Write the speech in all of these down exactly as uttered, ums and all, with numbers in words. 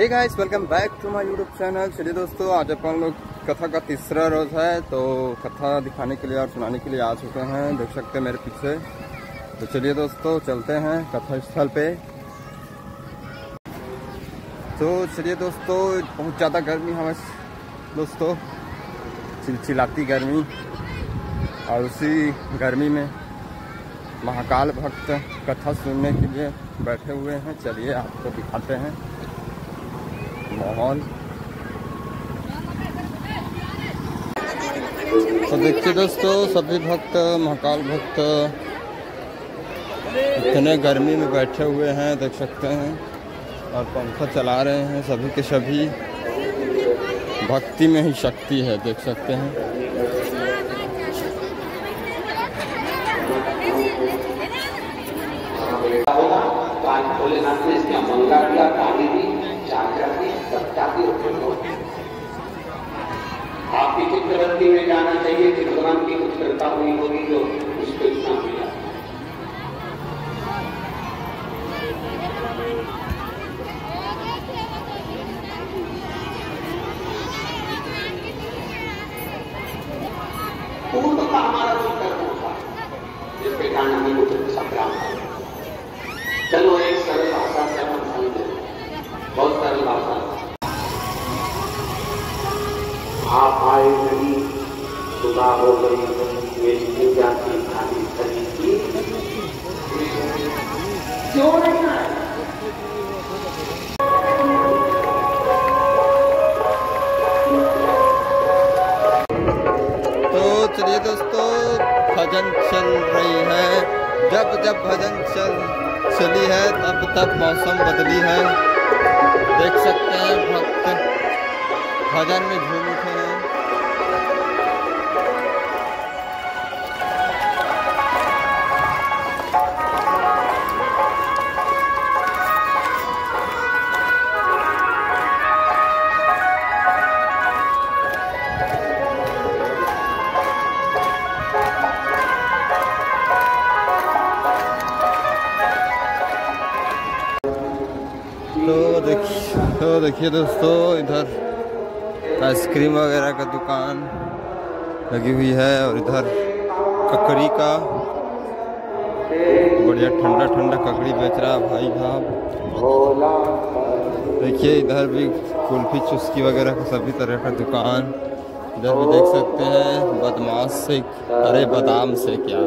Hey guys, welcome back to my YouTube channel. चलिए दोस्तों, आज अपन लोग कथा का तीसरा रोज है, तो कथा दिखाने के लिए और सुनाने के लिए आ चुके हैं। देख सकते हैं मेरे पीछे। तो चलिए दोस्तों, चलते हैं कथा स्थल पे। तो चलिए दोस्तों, बहुत ज़्यादा गर्मी है दोस्तों, चिलचिलाती गर्मी, और उसी गर्मी में महाकाल भक्त कथा सुनने के लिए बैठे हुए हैं। चलिए आपको दिखाते हैं माहौल। तो देखिए दोस्तों, सभी भक्त, महाकाल भक्त इतने गर्मी में बैठे हुए हैं, देख सकते हैं, और पंखा चला रहे हैं। सभी के सभी भक्ति में ही शक्ति है, देख सकते हैं। आपकी चित्रवृत्ति में जाना चाहिए कि भगवान की कुछ कृपा हुई होगी जो उसको इतना मिला। पूर्व का हमारा जो कर्म होता है जिसके कारण हमें कुछ संग्राम चलो एक सरल भाषा से हम समझे, बहुत सरल भाषा। आप आए नहीं, सुबह हो गई, मेरी पूजा की खाली करी थी, क्यों नहीं आए? तो चलिए दोस्तों, भजन चल रही है। जब जब भजन चल चली है तब तब मौसम बदली है, देख सकते हैं। भक्त भजन में झूम उठे हैं। तो देखिए तो देखिए दोस्तों, इधर आइसक्रीम वगैरह का दुकान लगी हुई है, और इधर ककड़ी का बढ़िया ठंडा ठंडा ककड़ी बेच रहा भाई साहब। देखिए इधर भी कुल्फी चुस्की वगैरह का सभी तरह का दुकान। इधर भी देख सकते हैं बदमाश से, अरे बादाम से क्या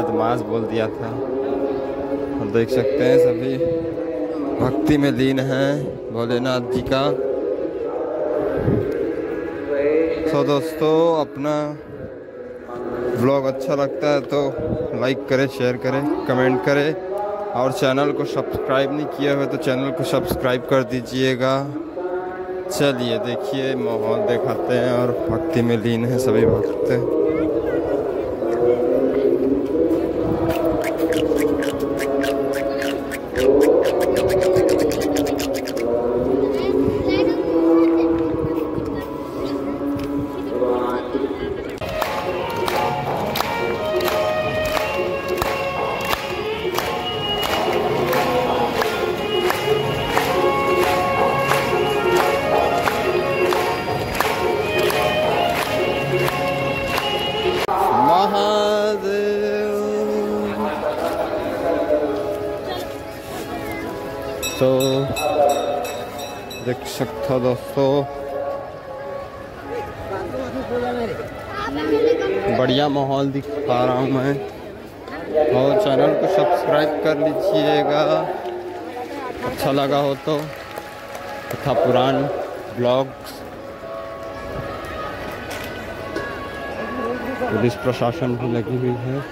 बदमाश बोल दिया था। और देख सकते हैं सभी भक्ति में लीन हैं भोलेनाथ जी का। तो दोस्तों, अपना ब्लॉग अच्छा लगता है तो लाइक करें, शेयर करें, कमेंट करें, और चैनल को सब्सक्राइब नहीं किया हुआ तो चैनल को सब्सक्राइब कर दीजिएगा। चलिए देखिए माहौल दिखाते हैं, और भक्ति में लीन है सभी भक्त। तो देख सकते हो दोस्तों, बढ़िया माहौल दिखा रहा हूँ मैं, और चैनल को सब्सक्राइब कर लीजिएगा अच्छा लगा हो तो। तथा पुरान ब्लॉग्स, पुलिस प्रशासन भी लगी हुई है।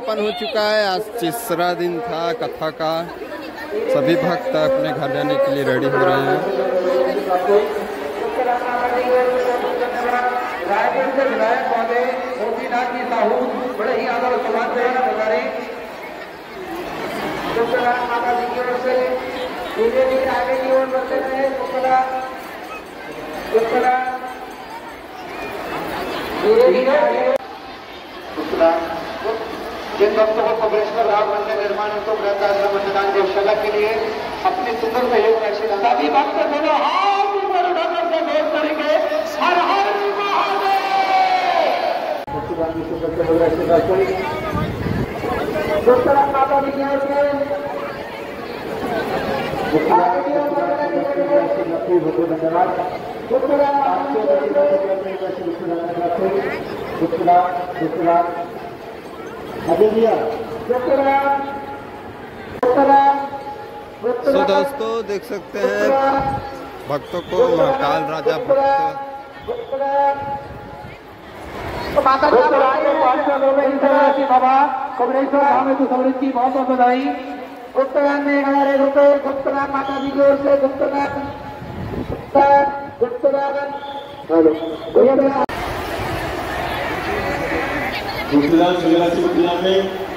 समापन हो चुका है। आज तीसरा दिन था कथा का। सभी भक्त अपने घर जाने के लिए रेडी हो रहे हैं। जिन भक्तों को कमलेश्वर राम मंदिर निर्माण तो मतदान गौशाला के लिए अपने सुंदर सहयोग राशि सभी भक्त दोनों हाथ ऊपर उठाकर सहयोग करेंगे। हर हर महादेव। तो दोस्तों देख सकते हैं भक्तों को महाकाल राजा बाबा कमलेश्वर हमें तो समृद्धि बहुत बहुत बधाई। गुप्तनाथ में हमारे रुपए गुप्तनाथ माता जी की ओर से गुप्तनाथ गुप्तनाथ गुप्तनाथ गुजरात जिला में